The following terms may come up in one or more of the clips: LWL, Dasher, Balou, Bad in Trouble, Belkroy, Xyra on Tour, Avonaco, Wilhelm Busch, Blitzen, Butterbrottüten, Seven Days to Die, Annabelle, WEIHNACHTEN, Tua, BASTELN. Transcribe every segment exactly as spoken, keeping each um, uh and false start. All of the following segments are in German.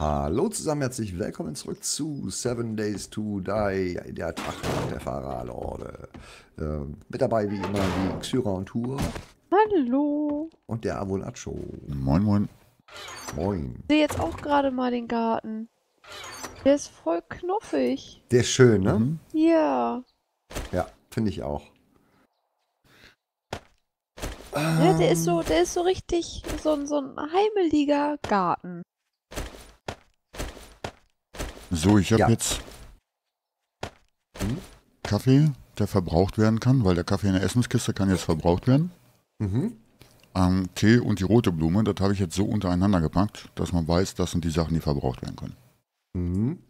Hallo zusammen, herzlich willkommen zurück zu Seven Days to Die, der Tag der Fahrerlorde. Ähm, mit dabei wie immer die Xyra und Tua. Hallo. Und der Avonaco. Moin, moin. Moin. Ich sehe jetzt auch gerade mal den Garten. Der ist voll knuffig. Der ist schön, ne? Mhm. Ja. Ja, finde ich auch. Ja, der ist so, der ist so richtig so ein, so ein heimeliger Garten. So, ich habe ja. jetzt Kaffee, der verbraucht werden kann, weil der Kaffee in der Essenskiste kann jetzt verbraucht werden. Mhm. Ähm, Tee und die rote Blume, das habe ich jetzt so untereinander gepackt, dass man weiß, das sind die Sachen, die verbraucht werden können. Mhm.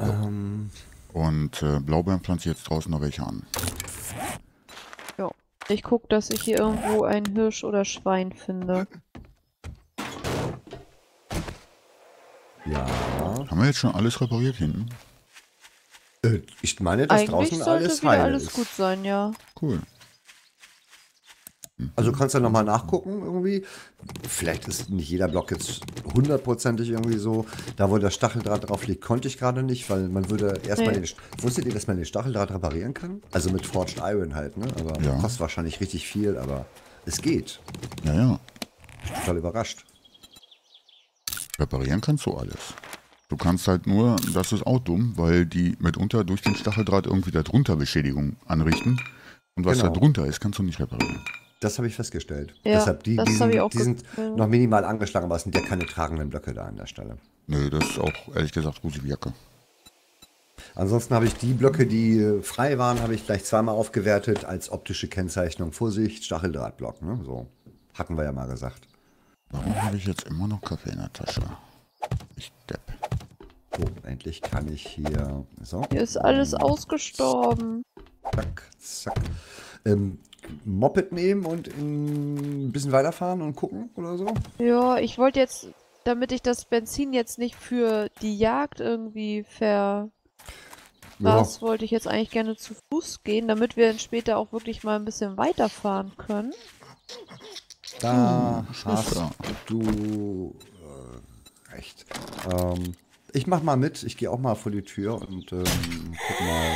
So. Ähm. Und äh, Blaubeeren pflanze ich jetzt draußen noch welche an. Ja, ich gucke, dass ich hier irgendwo einen Hirsch oder Schwein finde. Ja. Haben wir jetzt schon alles repariert hinten? Äh, ich meine, dass eigentlich draußen alles heil alles ist. Eigentlich sollte alles gut sein, ja. Cool. Mhm. Also kannst du ja nochmal nachgucken irgendwie. Vielleicht ist nicht jeder Block jetzt hundertprozentig irgendwie so. Da, wo der Stacheldraht drauf liegt, konnte ich gerade nicht, weil man würde erstmal... Nee. Wusstet ihr, dass man den Stacheldraht reparieren kann? Also mit Forged Iron halt, ne? Aber ja. Kostet wahrscheinlich richtig viel, aber es geht. Ja, ja. Ich bin total überrascht. Reparieren kannst du alles. Du kannst halt nur, das ist auch dumm, weil die mitunter durch den Stacheldraht irgendwie darunter Beschädigung anrichten. Und was genau da drunter ist, kannst du nicht reparieren. Das habe ich festgestellt. Ja, deshalb, die, die, sind, ich auch die sind noch minimal angeschlagen, aber es sind ja keine tragenden Blöcke da an der Stelle. Nö, das ist auch ehrlich gesagt gute Jacke. Ansonsten habe ich die Blöcke, die frei waren, habe ich gleich zweimal aufgewertet als optische Kennzeichnung. Vorsicht, Stacheldrahtblock, ne? So, hatten wir ja mal gesagt. Warum habe ich jetzt immer noch Kaffee in der Tasche? Ich depp. So, endlich kann ich hier... So. Hier ist alles ausgestorben. Zack, zack. Ähm, Moped nehmen und in, ein bisschen weiterfahren und gucken oder so? Ja, ich wollte jetzt, damit ich das Benzin jetzt nicht für die Jagd irgendwie ver... Das ja. wollte ich jetzt eigentlich gerne zu Fuß gehen, damit wir dann später auch wirklich mal ein bisschen weiterfahren können. Da hm, hast du äh, recht. Ähm, ich mach mal mit. Ich gehe auch mal vor die Tür und ähm, guck mal.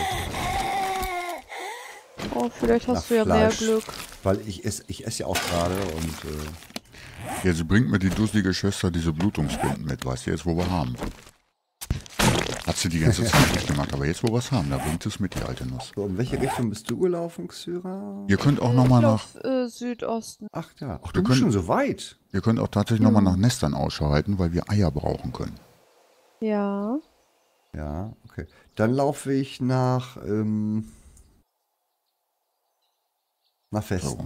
Oh, vielleicht hast du ja Fleisch. mehr Glück. Weil ich esse ich ess ja auch gerade und... Äh, ja, sie bringt mir die dusselige Schwester diese Blutungsbinden mit. Weißt du jetzt, wo wir haben? Hat sie die ganze Zeit nicht gemacht, aber jetzt, wo wir es haben, da bringt es mit, die alte Nuss. So, in welche Richtung bist du gelaufen, Xyra? Ihr könnt auch nochmal nach... Äh, Südosten. Ach ja, ach, du bist schon so weit. Ihr könnt auch tatsächlich hm. nochmal nach Nestern Ausschau halten, weil wir Eier brauchen können. Ja. Ja, okay. Dann laufe ich nach... Ähm, nach Westen. So.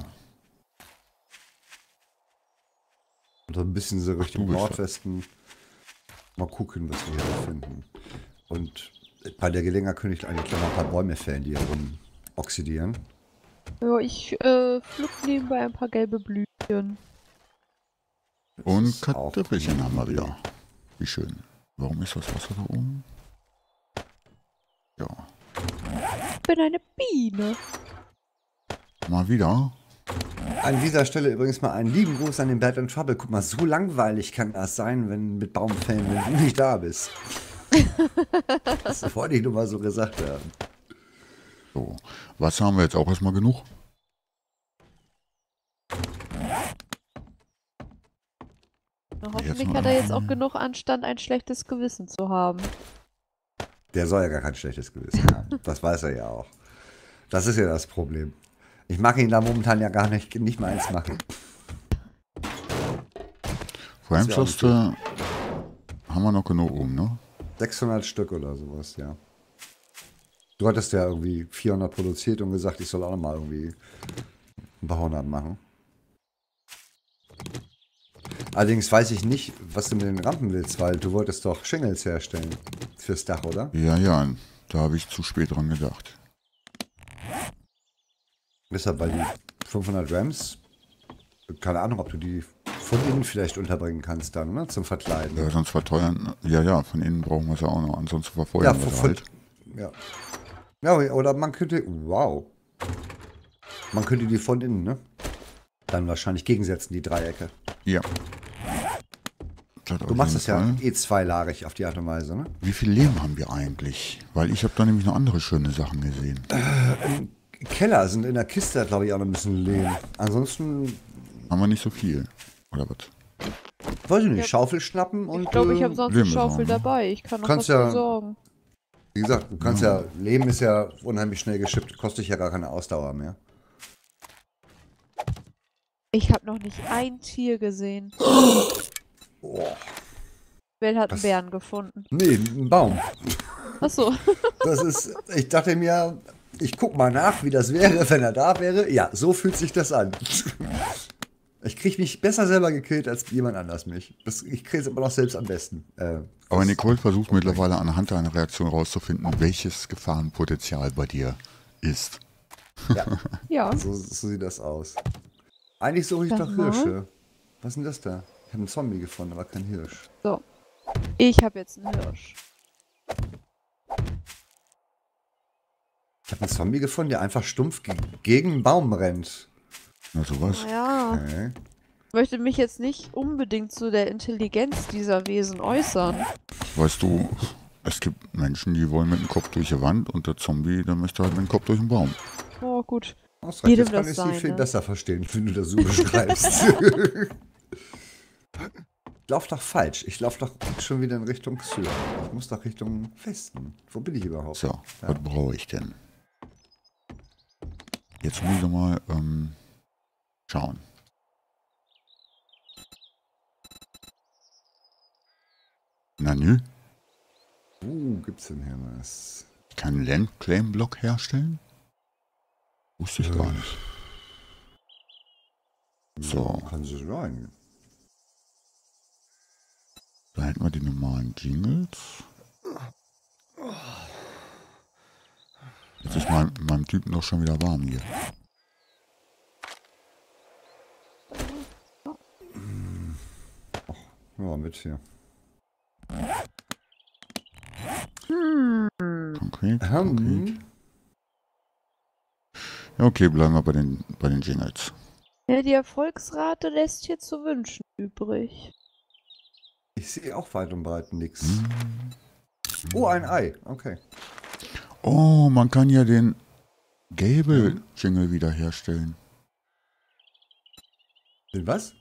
Und so ein bisschen so Richtung ach, Nordwesten. Mal gucken, was wir hier finden. Und bei der Gelegenheit könnte ich eigentlich noch ein paar Bäume fällen, die hier rum oxidieren. Ja, ich äh, pflück nebenbei ein paar gelbe Blüten. Und Kartoffelchen haben wir wieder. Wie schön. Warum ist das Wasser da oben? Ja. Ich bin eine Biene. Mal wieder. An dieser Stelle übrigens mal einen lieben Gruß an den Bad in Trouble. Guck mal, so langweilig kann das sein, wenn mit Baumfällen, wenn du nicht da bist. Das wollte ich nur mal so gesagt haben. So, Wasser haben wir jetzt auch erstmal genug. Na, hoffentlich hat er jetzt auch genug Anstand, ein schlechtes Gewissen zu haben. Der soll ja gar kein schlechtes Gewissen haben. Das weiß er ja auch. Das ist ja das Problem. Ich mag ihn da momentan ja gar nicht, nicht mal eins machen. Vor allem Schuss, äh, haben wir noch genug oben, ne? sechshundert Stück oder sowas, ja. Du hattest ja irgendwie vierhundert produziert und gesagt, ich soll auch noch mal irgendwie ein paar hundert machen. Allerdings weiß ich nicht, was du mit den Rampen willst, weil du wolltest doch Shingles herstellen fürs Dach, oder? Ja, ja, da habe ich zu spät dran gedacht. Deshalb, weil die fünfhundert Rams, keine Ahnung, ob du die von innen vielleicht unterbringen kannst dann, ne, zum Verkleiden. Ja, sonst verteuern, ja, ja, von innen brauchen wir es ja auch noch, ansonsten verfeuern ja, wir es halt. Ja. Ja, oder man könnte, wow, man könnte die von innen, ne? Dann wahrscheinlich gegensetzen, die Dreiecke. Ja. Du machst es ja eh zweilagig auf die Art und Weise, ne? Wie viel Lehm haben wir eigentlich? Weil ich habe da nämlich noch andere schöne Sachen gesehen. Äh, im Keller sind in der Kiste, glaube ich, auch noch ein bisschen Lehm. Ansonsten... haben wir nicht so viel, oder was? Weiß ich nicht, Schaufel schnappen und... Ich glaube, ich habe sonst eine Schaufel dabei. Ich kann noch was besorgen. Wie gesagt, du kannst ja... Lehm ist ja unheimlich schnell geschippt. Kostet dich ja gar keine Ausdauer mehr. Ich habe noch nicht ein Tier gesehen. Oh. Will hat einen Bären gefunden. Nee, einen Baum. Achso. Das ist, ich dachte mir, ich guck mal nach, wie das wäre, wenn er da wäre. Ja, so fühlt sich das an. Ich krieg mich besser selber gekillt, als jemand anders mich. Das, ich kriege es immer noch selbst am besten. Äh, Aber Nicole versucht mittlerweile anhand deiner Reaktion rauszufinden, welches Gefahrenpotenzial bei dir ist. Ja, ja. So, so sieht das aus. Eigentlich suche ich doch Hirsche. Was ist denn das da? Ich habe einen Zombie gefunden, aber kein Hirsch. So. Ich habe jetzt einen Hirsch. Ich habe einen Zombie gefunden, der einfach stumpf ge gegen einen Baum rennt. Na sowas. Ja. Okay. Ich möchte mich jetzt nicht unbedingt zu der Intelligenz dieser Wesen äußern. Weißt du, es gibt Menschen, die wollen mit dem Kopf durch die Wand und der Zombie, der möchte halt mit dem Kopf durch den Baum. Oh, gut. Das reicht. Jetzt kann ich sie viel besser verstehen, wenn du das so beschreibst. Ich laufe doch falsch. Ich laufe doch schon wieder in Richtung Süden. Ich muss doch Richtung Westen. Wo bin ich überhaupt? So, ja. Was brauche ich denn? Jetzt muss ich mal ähm, schauen. Na nö. Uh, gibt's denn hier was? Ich kann einen Landclaim-Block herstellen? Wusste ich ja gar nicht. So. Ja, kann sie rein. Da hätten wir die normalen Jingles. Jetzt ist mein, meinem Typen doch schon wieder warm hier. Ach, ja, mit hier. Konkret, konkret. Ja, okay, bleiben wir bei den, bei den Jingles. Ja, die Erfolgsrate lässt hier zu wünschen übrig. Ich sehe auch weit und breit nichts. Hm. Oh, ein Ei. Okay. Oh, man kann ja den gelben Jingle wiederherstellen. Den was?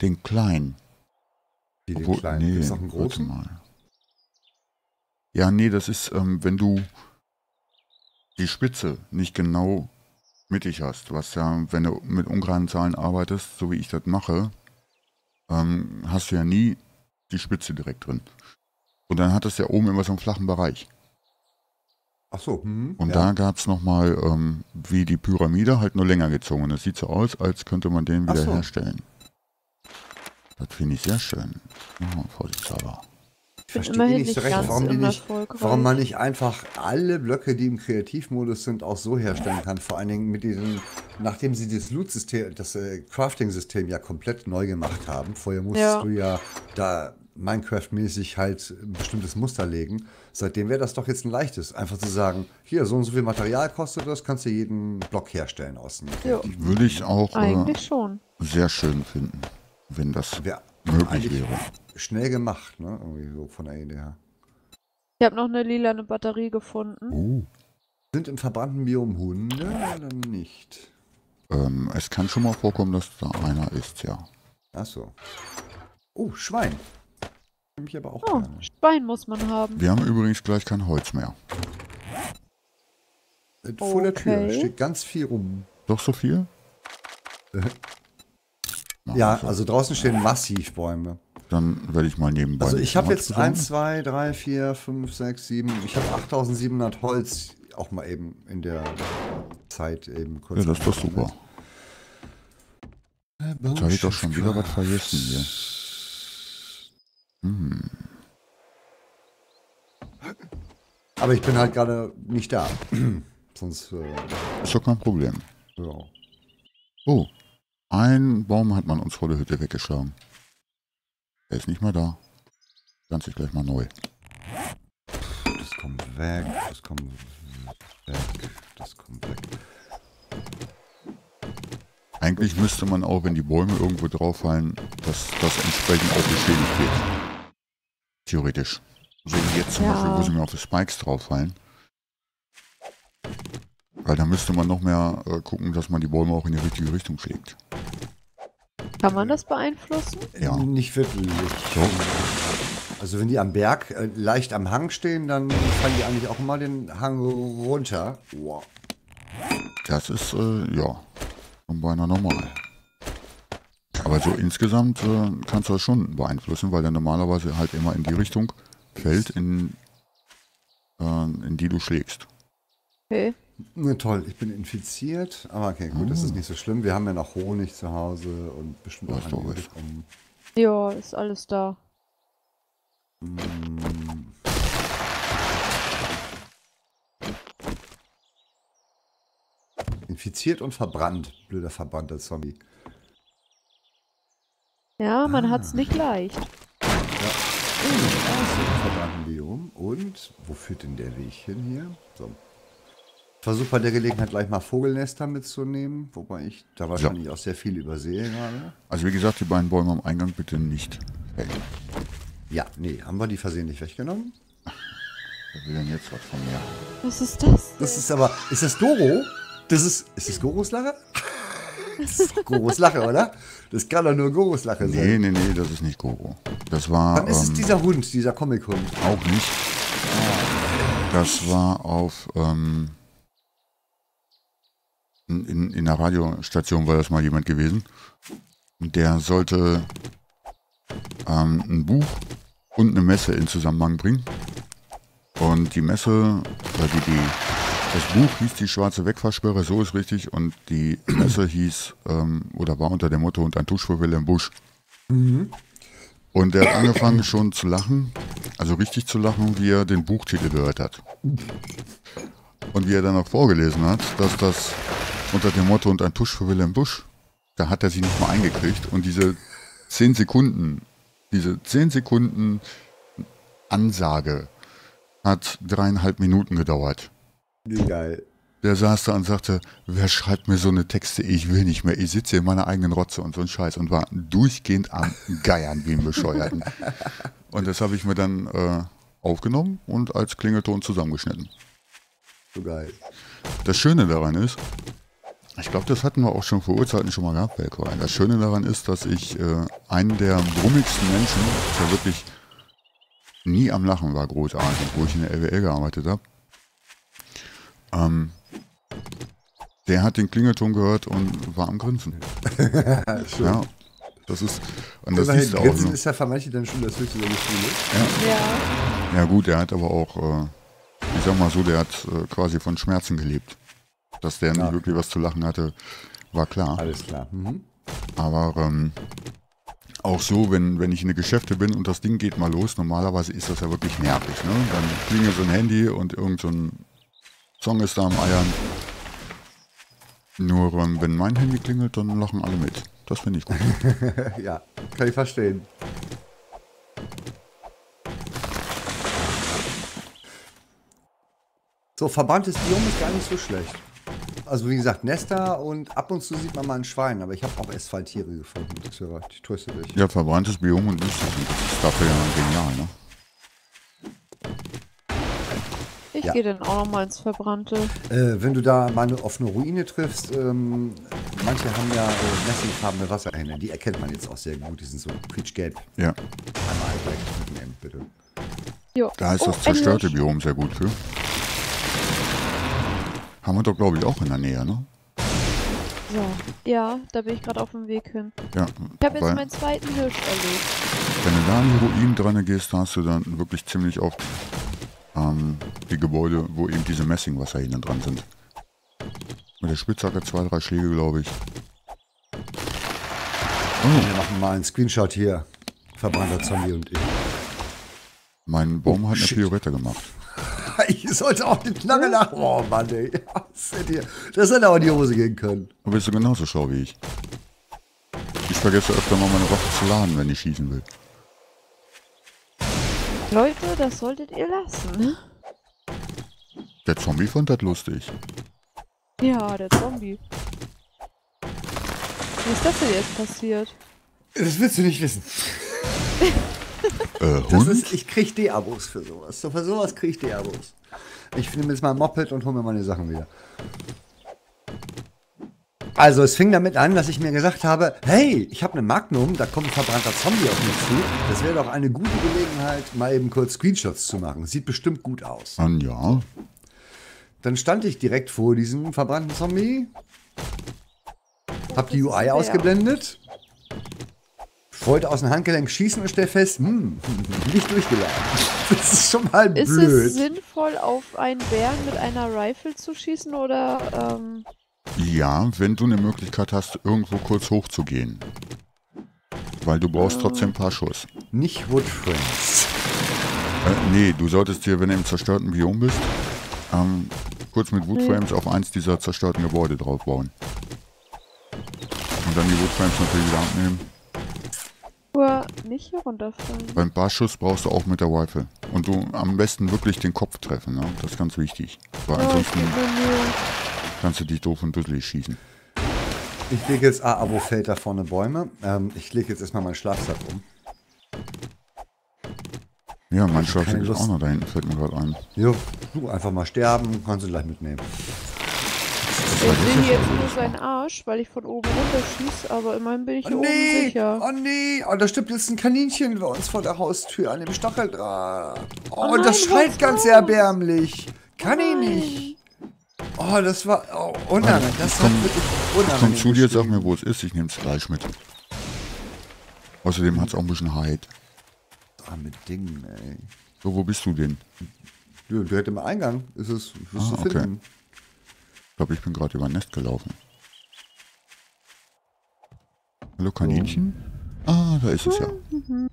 Den kleinen. Wie den Obwohl, kleinen? Nee, ist doch ein großen? Mal. Ja, nee, das ist, ähm, wenn du die Spitze nicht genau mittig hast. Was ja, wenn du mit ungeraden Zahlen arbeitest, so wie ich das mache... Ähm, hast du ja nie die Spitze direkt drin. Und dann hat das ja oben immer so einen flachen Bereich. Ach so. Hm, und ja. Da gab es nochmal, ähm, wie die Pyramide, halt nur länger gezogen. Das sieht so aus, als könnte man den wieder so herstellen. Das finde ich sehr schön. Oh, vorsichtshalber. Ich verstehe nicht so recht, warum, die nicht, warum man nicht einfach alle Blöcke, die im Kreativmodus sind, auch so herstellen kann. Vor allen Dingen mit diesen, nachdem sie das Loot-System, das äh, Crafting-System ja komplett neu gemacht haben. Vorher musstest ja. du ja da Minecraft-mäßig halt ein bestimmtes Muster legen. Seitdem wäre das doch jetzt ein leichtes, einfach zu sagen, hier, so und so viel Material kostet das, kannst du jeden Block herstellen aus dem Kreativmodus. Würde ich auch äh, schon. sehr schön finden, wenn das ja. möglich wäre. Schnell gemacht, ne? Irgendwie so von der Idee her. Ich habe noch eine lilane Batterie gefunden. Uh. Sind im verbrannten Biom Hunde oder nicht? Ähm, es kann schon mal vorkommen, dass da einer ist, ja. Achso. Oh, Schwein. Nehme ich aber auch oh, gerne. Schwein muss man haben. Wir haben übrigens gleich kein Holz mehr. Okay. Vor der Tür steht ganz viel rum. Doch so viel? Ja, also draußen stehen massiv Bäume. Dann werde ich mal nebenbei... Also ich habe jetzt gefunden. eins, zwei, drei, vier, fünf, sechs, sieben... Ich habe achttausendsiebenhundert Holz auch mal eben in der Zeit eben kurz... Ja, das ist doch super. Jetzt habe ich doch schon wieder was vergessen hier. Hm. Aber ich bin halt gerade nicht da. Sonst... Äh, ist doch kein Problem. Ja. Oh, einen Baum hat man uns vor der Hütte weggeschlagen. Er ist nicht mehr da. Ganz ich gleich mal neu. Das kommt weg, das kommt weg, das kommt weg. Eigentlich müsste man auch, wenn die Bäume irgendwo drauf fallen, dass das entsprechend auch beschädigt wird. Theoretisch. So wie jetzt zum ja. Beispiel, wo sie mir auf die Spikes drauf fallen. Weil da müsste man noch mehr äh, gucken, dass man die Bäume auch in die richtige Richtung schlägt. Kann man das beeinflussen? Ja. Nicht wirklich. So. Also wenn die am Berg äh, leicht am Hang stehen, dann fallen die eigentlich auch mal den Hang runter. Wow. Das ist, äh, ja, schon beinahe normal. Aber so insgesamt äh, kannst du das schon beeinflussen, weil der normalerweise halt immer in die Richtung fällt, in, äh, in die du schlägst. Okay. Na toll, ich bin infiziert. Aber okay, gut, oh. das ist nicht so schlimm. Wir haben ja noch Honig zu Hause und bestimmt auch einiges. Ja, ist alles da. Hm. Infiziert und verbrannt. Blöder verbrannter Zombie. Ja, man ah. hat's nicht leicht. Ja. Verbrannten Biom. Und wo führt denn der Weg hin hier? So. Ich versuche bei der Gelegenheit gleich mal Vogelnester mitzunehmen, wobei ich da wahrscheinlich ja. auch sehr viel übersehe gerade. Also wie gesagt, die beiden Bäume am Eingang bitte nicht weg. Ja, nee, haben wir die versehentlich weggenommen? Wer will denn jetzt was von mir? Was ist das denn? Das ist aber, ist das Doro? Das ist, ist das Goros Lache? Das ist Goros Lache, oder? Das kann doch nur Goros Lache sein. Nee, nee, nee, das ist nicht Goro. Das war... Dann ist ähm, es dieser Hund, dieser Comic-Hund. Auch nicht. Das war auf... Ähm, In, in der Radiostation war das mal jemand gewesen. Der sollte ähm, ein Buch und eine Messe in Zusammenhang bringen. Und die Messe, äh, die, die, das Buch hieß Die schwarze Wegfahrsperre, so ist richtig. Und die Messe hieß, ähm, oder war unter dem Motto, und ein Tusch für Wilhelm Busch. Mhm. Und der hat angefangen schon zu lachen, also richtig zu lachen, wie er den Buchtitel gehört hat. Und wie er dann auch vorgelesen hat, dass das unter dem Motto und ein Tusch für Wilhelm Busch, da hat er sich nicht mal eingekriegt. Und diese zehn Sekunden, diese zehn Sekunden Ansage hat dreieinhalb Minuten gedauert. Wie geil. Der saß da und sagte, wer schreibt mir so eine Texte, ich will nicht mehr, ich sitze in meiner eigenen Rotze und so ein Scheiß, und war durchgehend am Geiern wie ein Bescheuerten. Und das habe ich mir dann äh, aufgenommen und als Klingelton zusammengeschnitten. So geil. Das Schöne daran ist, ich glaube, das hatten wir auch schon vor Urzeiten schon mal gehabt, Belkroy. Das Schöne daran ist, dass ich äh, einen der brummigsten Menschen, der wirklich nie am Lachen war, großartig, wo ich in der L W L gearbeitet habe, ähm, der hat den Klingelton gehört und war am Grinsen. Schön. Ja, das ist... Und das ist auch Grinsen ist ja für manche dann schon das höchste der Gefühle. Ja. Ja. Ja gut, der hat aber auch... Äh, ich sag mal so, der hat äh, quasi von Schmerzen gelebt. Dass der nicht wirklich was zu lachen hatte, war klar. Alles klar. Mhm. Aber ähm, auch so, wenn, wenn ich in die Geschäfte bin und das Ding geht mal los, normalerweise ist das ja wirklich nervig. Ne? Dann klingelt so ein Handy und irgend so ein Song ist da am Eiern. Nur ähm, wenn mein Handy klingelt, dann lachen alle mit. Das finde ich gut. Ja, kann ich verstehen. So, verbranntes Biom ist gar nicht so schlecht. Also wie gesagt, Nester und ab und zu sieht man mal ein Schwein, aber ich habe auch erst zwei Tiere gefunden. Ich tröste dich. Ja, verbranntes Biom und Wüste ist dafür ja genial, ne? Ich ja. gehe dann auch nochmal ins Verbrannte. Äh, wenn du da mal eine offene Ruine triffst, ähm, manche haben ja äh, messingfarbene Wasserhähne, die erkennt man jetzt auch sehr gut, die sind so quietschgelb. Ja. Einmal gleich mitnehmen, bitte. Jo. Da ist oh, das zerstörte endlich. Biom sehr gut für. Haben wir doch, glaube ich, auch in der Nähe, ne? Ja, ja, da bin ich gerade auf dem Weg hin. Ja, ich habe jetzt meinen zweiten Hirsch erlebt. Wenn du da an die Ruinen dran gehst, da hast du dann wirklich ziemlich oft ähm, die Gebäude, wo eben diese Messingwasser hinten dran sind. Mit der Spitzhacke zwei, drei Schläge, glaube ich. Oh. Wir machen mal einen Screenshot hier. Verbrannter Zombie und ich. Mein Baum oh, hat eine shit. Pirouette gemacht. Ich sollte auch den Knacke nach. Oh Mann, ey. Das hätte aber in die Hose gehen können. Aber bist du genauso schlau wie ich? Ich vergesse öfter mal meine Waffe zu laden, wenn ich schießen will. Leute, das solltet ihr lassen, ne? Der Zombie fand das lustig. Ja, der Zombie. Was ist das denn jetzt passiert? Das willst du nicht wissen. äh, Hund? Das ist, ich krieg D-Abos für sowas. So, für sowas krieg ich D-Abos. Ich nehme jetzt mal ein Moped und hole mir meine Sachen wieder. Also es fing damit an, dass ich mir gesagt habe, hey, ich habe eine Magnum, da kommt ein verbrannter Zombie auf mich zu. Das wäre doch eine gute Gelegenheit, mal eben kurz Screenshots zu machen. Sieht bestimmt gut aus. An ja. Dann stand ich direkt vor diesem verbrannten Zombie. Hab die U I ausgeblendet. Wollte aus dem Handgelenk schießen und stell fest, hm, nicht durchgeladen. Das ist schon mal blöd. Ist es sinnvoll, auf einen Bären mit einer Rifle zu schießen oder... Ähm ja, wenn du eine Möglichkeit hast, irgendwo kurz hochzugehen. Weil du brauchst äh, trotzdem ein paar Schuss. Nicht Wood Friends. Äh, nee, du solltest dir, wenn du im zerstörten Biom bist, ähm, kurz mit Wood Frames hm. auf eins dieser zerstörten Gebäude drauf bauen. Und dann die Wood Frames natürlich wieder abnehmen. Nur nicht hier runterfallen. Beim Barschuss brauchst du auch mit der Rifle. Und du am besten wirklich den Kopf treffen, ne? Das ist ganz wichtig. Weil oh, ansonsten... kannst du dich doof und dusselig schießen. Ich lege jetzt... Ah, Abo fällt da vorne Bäume. Ähm, ich lege jetzt erstmal meinen Schlafsack um. Ja, mein Schlafsack ist auch noch da hinten, fällt mir gerade ein. Jo, du einfach mal sterben, kannst du gleich mitnehmen. Ich sehe jetzt nur seinen Arsch, weil ich von oben runter schieße, aber immerhin bin ich hier oh, nee. oben sicher. Oh nee, oh, da stirbt jetzt ein Kaninchen bei uns vor der Haustür an dem Stacheldraht. Oh, oh nein, das schreit ganz erbärmlich. Kann oh ich nicht. Oh, das war oh, unangenehm. Das war wirklich unangenehm. Komm zu dir, sag mir, wo es ist. Ich nehme es gleich mit. Außerdem hat es auch ein bisschen Hide. Ah, mit Dingen, ey. So, wo bist du denn? Du, du hättest im Eingang. Ist es wirst ah, du okay. finden. Ich glaube, ich bin gerade über ein Nest gelaufen. Hallo, Kaninchen? Oh. Ah, da ist es ja. Mhm.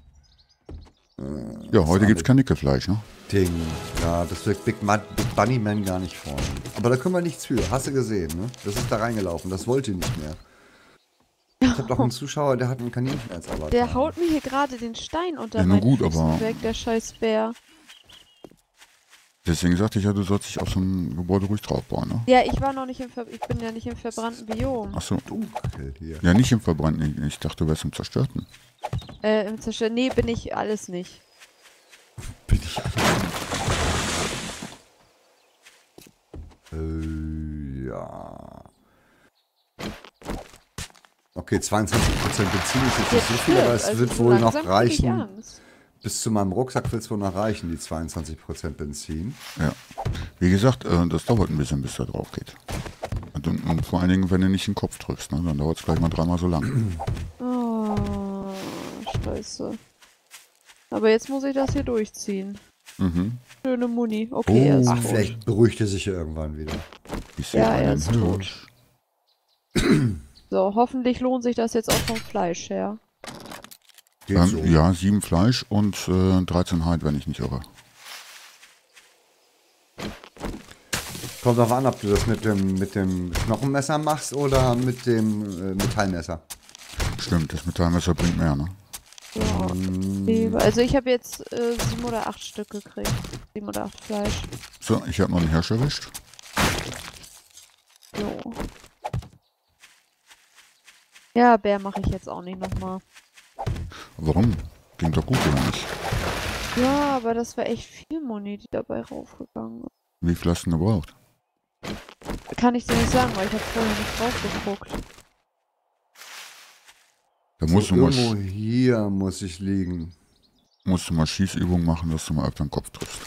Ja, heute gibt es Kaninchefleisch, ne? Ding. Ja, das wird Big, Big Bunny Man gar nicht freuen. Aber da können wir nichts für. Hast du gesehen, ne? Das ist da reingelaufen. Das wollte nicht mehr. Ich hab doch einen Zuschauer, der hat einen Kaninchen als Avatar. Der haut mir hier gerade den Stein unter ja, meinen gut, aber weg, der scheiß Bär. Deswegen sagte ich ja, du sollst dich auf so ein Gebäude ruhig drauf bauen, ne? Ja, ich war noch nicht im Ver ich bin ja nicht im verbrannten Biom. Achso. Ja, nicht im verbrannten. Ich dachte, du wärst im zerstörten. Äh, im Zerstörten. Nee, bin ich alles nicht. Bin ich alles nicht. Äh, ja. Okay, zweiundzwanzig Prozent Benzin ist jetzt nicht so viel, aber es also wird wohl noch reichen. Bis zu meinem Rucksack wird es wohl noch reichen, die zweiundzwanzig Prozent Benzin. Ja. Wie gesagt, das dauert ein bisschen, bis da drauf geht. Und, und vor allen Dingen, wenn du nicht den Kopf drückst, ne? Dann dauert es gleich mal dreimal so lang. Oh, scheiße. Aber jetzt muss ich das hier durchziehen. Mhm. Schöne Muni. Okay, er ist tot. Ach, vielleicht beruhigt er sich ja irgendwann wieder. Ich ja, er ist tot. So, hoffentlich lohnt sich das jetzt auch vom Fleisch her. Ähm, so. Ja, sieben Fleisch und äh, dreizehn Hide, wenn ich nicht irre. Kommt darauf an, ob du das mit dem, mit dem Knochenmesser machst oder mit dem äh, Metallmesser. Stimmt, das Metallmesser bringt mehr, ne? Ja, um, also ich habe jetzt äh, sieben oder acht Stück gekriegt. Sieben oder acht Fleisch. So, ich habe noch einen Hirsch erwischt. So. Ja, Bär mache ich jetzt auch nicht nochmal. Warum? Ging doch gut, oder nicht? Ja, aber das war echt viel Money, die dabei raufgegangen ist. Wie viel hast du denn gebraucht? Kann ich dir nicht sagen, weil ich habe vorher nicht draufgeguckt. Da musst so, du mal irgendwo hier muss ich liegen. Musst du mal Schießübungen machen, dass du mal öfter den Kopf triffst.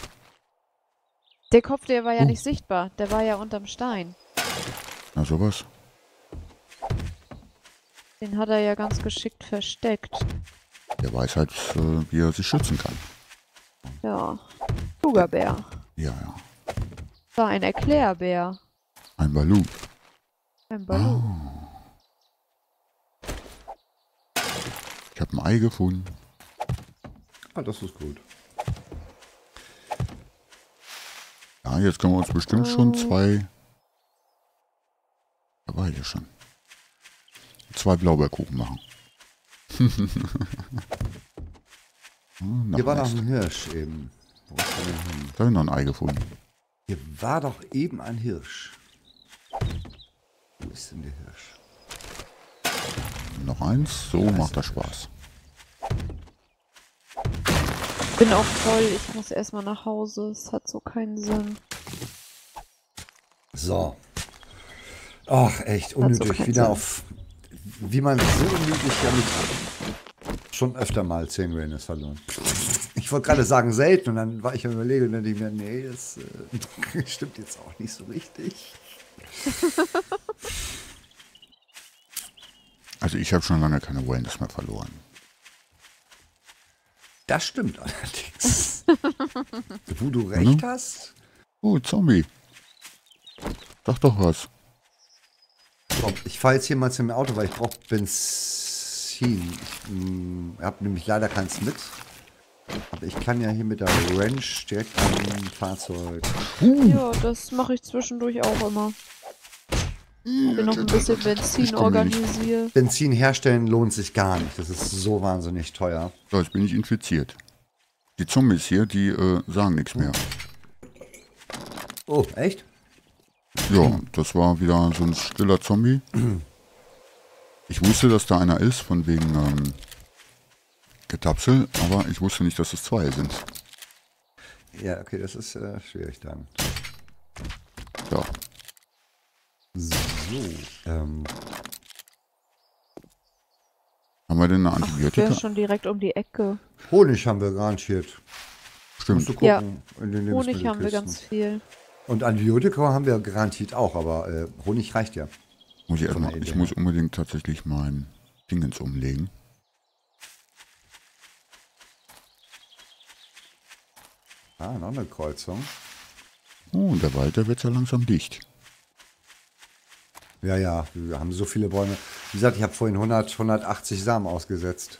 Der Kopf, der war ja uh. nicht sichtbar. Der war ja unterm Stein. Na sowas. Den hat er ja ganz geschickt versteckt. Der weiß halt, äh, wie er sich schützen kann. Ja. Sugar-Bär. Ja, ja. Da ein Erklärbär. Ein Balou. Ein Balou. Oh. Ich habe ein Ei gefunden. Ah, das ist gut. Ja, jetzt können wir uns bestimmt oh. schon zwei... Da war ich ja schon. Zwei Blaubeerkuchen machen. Hier war noch ein Hirsch eben. Wo ist der denn hin? Da habe ich noch ein Ei gefunden. Hier war doch eben ein Hirsch. Wo ist denn der Hirsch? Noch eins. So macht das Spaß. Ich bin auch voll. Ich muss erstmal nach Hause. Es hat so keinen Sinn. So. Ach, echt unnötig. So Wieder Sinn. auf... Wie man so unnötig ja nicht... Schon öfter mal zehn Rainers verloren. Ich wollte gerade sagen, selten. Und dann war ich am Überlegen und dann dachte ich mir, nee, das äh, stimmt jetzt auch nicht so richtig. Also ich habe schon lange keine Wellness mehr verloren. Das stimmt allerdings. Wo du recht mhm. hast. Oh, Zombie. Sag doch was. So, ich fahre jetzt hier mal zu meinem Auto, weil ich brauche Benzin. Ich habe nämlich leider keins mit. Aber ich kann ja hier mit der Wrench direkt am Fahrzeug. Uh. Ja, das mache ich zwischendurch auch immer. Ich bin noch ein bisschen Benzin organisiert. Benzin herstellen lohnt sich gar nicht. Das ist so wahnsinnig teuer. So, jetzt bin ich infiziert. Die Zombies hier, die äh, sagen nichts mehr. Oh, echt? Ja, das war wieder so ein stiller Zombie. Ich wusste, dass da einer ist, von wegen ähm, Getapsel, aber ich wusste nicht, dass es zwei sind. Ja, okay, das ist äh, schwierig dann. Ja. So, ähm. Haben wir denn eine Antibiotika? Ach, ich bin schon direkt um die Ecke. Honig haben wir garantiert. Stimmt. Gucken, ja, in den Honig haben wir ganz viel. Und Antibiotika haben wir garantiert auch, aber äh, Honig reicht ja. Muss ich, erstmal, ich muss unbedingt tatsächlich mein Dingens umlegen. Ah, noch eine Kreuzung. Oh, und der Wald, der wird ja langsam dicht. Ja, ja, wir haben so viele Bäume. Wie gesagt, ich habe vorhin hundert, hundertachtzig Samen ausgesetzt.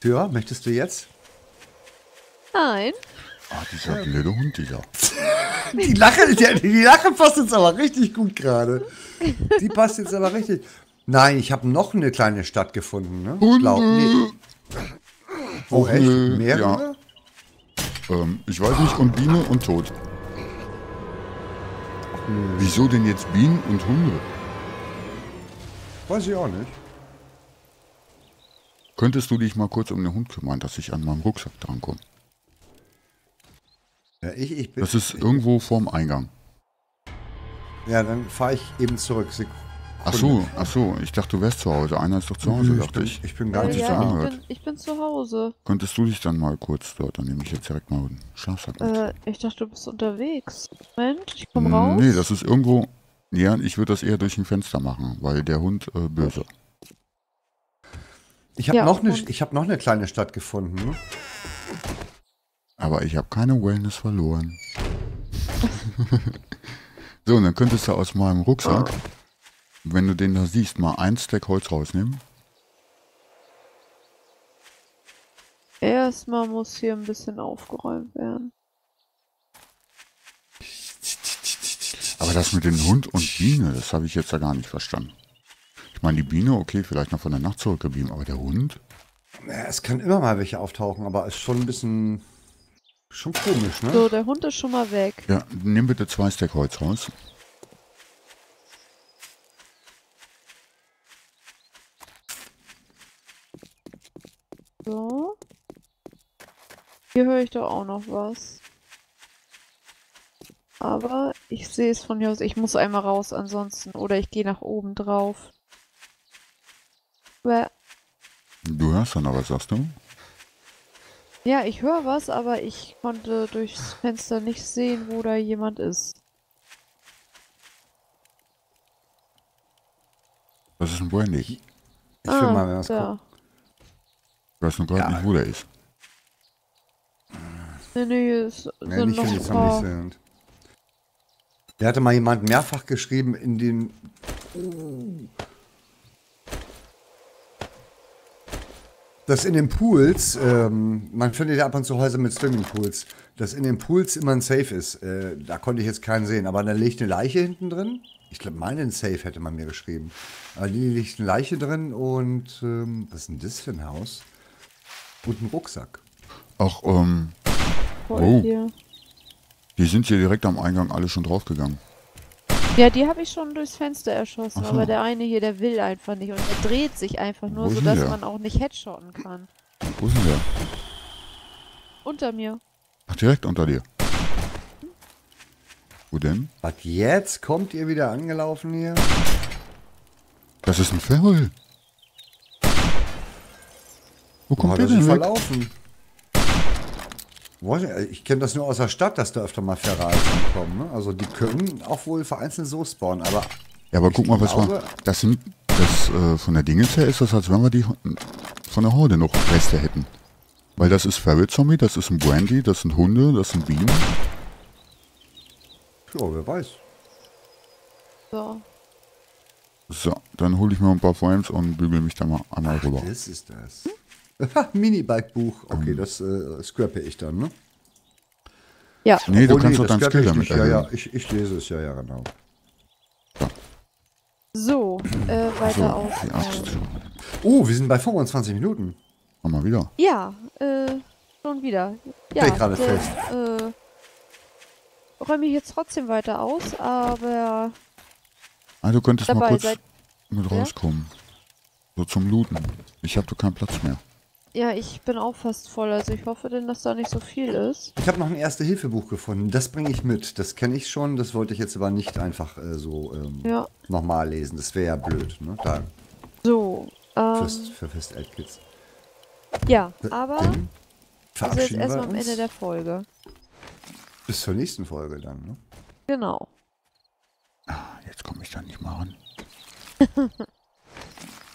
Tür, möchtest du jetzt? Nein. Ah, dieser ähm. blöde Hund, dieser. die, Lache, die, die Lache passt jetzt aber richtig gut gerade. Die passt jetzt aber richtig. Nein, ich habe noch eine kleine Stadt gefunden, ne? Ich glaub, nee. Oh, echt? Mehrere? Ja. Ähm, ich weiß nicht, und Biene und Tod. Hm. Wieso denn jetzt Bienen und Hunde? Weiß ich auch nicht. Könntest du dich mal kurz um den Hund kümmern, dass ich an meinem Rucksack drankomme? Ja, ich, ich bin... Das ist ich, irgendwo vorm Eingang. Ja, dann fahre ich eben zurück. Sekunde. Ach so, ach so, ich dachte, du wärst zu Hause. Einer ist doch zu Hause, mhm, dachte ich. Ich bin gar nicht ja, ja, ich, bin, ich bin zu Hause. Könntest du dich dann mal kurz dort, dann nehme ich jetzt direkt mal einen Schlafsack mit. Äh, ich dachte, du bist unterwegs. Moment, ich komme raus. Nee, das ist irgendwo... Ja, ich würde das eher durch ein Fenster machen, weil der Hund äh, böse. Ich habe ja, noch, hab noch eine kleine Stadt gefunden. Aber ich habe keine Wellness verloren. So, und dann könntest du aus meinem Rucksack, wenn du den da siehst, mal ein Stack Holz rausnehmen. Erstmal muss hier ein bisschen aufgeräumt werden. Aber das mit dem Hund und Biene, das habe ich jetzt ja gar nicht verstanden. Ich meine, die Biene, okay, vielleicht noch von der Nacht zurückgeblieben, aber der Hund? Ja, es kann immer mal welche auftauchen, aber ist schon ein bisschen... Schon komisch, ne? So, der Hund ist schon mal weg. Ja, nimm bitte zwei Stack Holz raus. So. Hier höre ich doch auch noch was. Aber ich sehe es von hier aus. Ich muss einmal raus ansonsten. Oder ich gehe nach oben drauf. Bäh. Du hörst dann aber, was sagst du? Ja, ich höre was, aber ich konnte durchs Fenster nicht sehen, wo da jemand ist. Das ist ein Brandy. Ich will ah, mal, wenn das da. Du weißt noch gar ja. nicht, wo der ist. Nee, nee, es sind nee, nicht, noch ein paar. Sind. Der hatte mal jemand mehrfach geschrieben in den... Dass in den Pools, ähm, man findet ja ab und zu Häuser mit Swimmingpools, dass in den Pools immer ein Safe ist. Äh, da konnte ich jetzt keinen sehen, aber da liegt eine Leiche hinten drin. Ich glaube, meinen Safe hätte man mir geschrieben. Aber die liegt eine Leiche drin und, ähm, was ist denn das für ein Haus? Und ein Rucksack. Ach, ähm, oh. Die sind hier direkt am Eingang alle schon draufgegangen. Ja, die habe ich schon durchs Fenster erschossen, so. Aber der eine hier, der will einfach nicht und er dreht sich einfach nur, sodass man auch nicht headshotten kann. Wo ist denn der? Unter mir. Ach, direkt unter dir. Hm? Wo denn? Was jetzt? Kommt ihr wieder angelaufen hier? Das ist ein Ferrell. Wo kommt oh, der denn verlaufen? Ich kenne das nur aus der Stadt, dass da öfter mal Ferals ankommen. Ne? Also die können auch wohl vereinzelt so spawnen, aber... Ja, aber guck mal, was war... Das sind... Das, äh, von der Dingens her ist das, als wenn wir die von der Horde noch Reste hätten. Weil das ist Feral-Zombie, das ist ein Brandy, das sind Hunde, das sind Bienen. Ja, wer weiß. So. So, dann hole ich mir ein paar Frames und bügel mich da mal einmal rüber. Ach, das ist das. Hm? Minibike-Buch. Okay, um. das äh, scrappe ich dann, ne? Ja. Nee, du oh, kannst nee, doch deinen Skill damit erhöhen. Ja, ja, ich, ich lese es, ja, ja, genau. Ja. So, äh, weiter auf. Oh, wir sind bei fünfundzwanzig Minuten. Mach mal wieder. Ja, äh, schon wieder. Ja, ich gerade fest. Äh, räume ich jetzt trotzdem weiter aus, aber... Ah, du könntest mal kurz seit... mit rauskommen. Ja? So zum Looten. Ich habe doch keinen Platz mehr. Ja, ich bin auch fast voll, also ich hoffe denn, dass da nicht so viel ist. Ich habe noch ein Erste-Hilfe-Buch gefunden, das bringe ich mit. Das kenne ich schon, das wollte ich jetzt aber nicht einfach äh, so ähm, ja. nochmal lesen. Das wäre ja blöd, ne? Da. So, ähm... Für's, für Fest-Aid-Kids. Ja, aber... Dann verabschieden wir uns. Also jetzt erstmal am Ende der Folge. Bis zur nächsten Folge dann, ne? Genau. Ah, jetzt komme ich da nicht mal ran.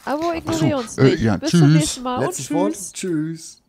Aber ignoriere uns nicht. Äh, ja, bis tschüss. Zum nächsten Mal. Letztes und tschüss. Wort. Tschüss.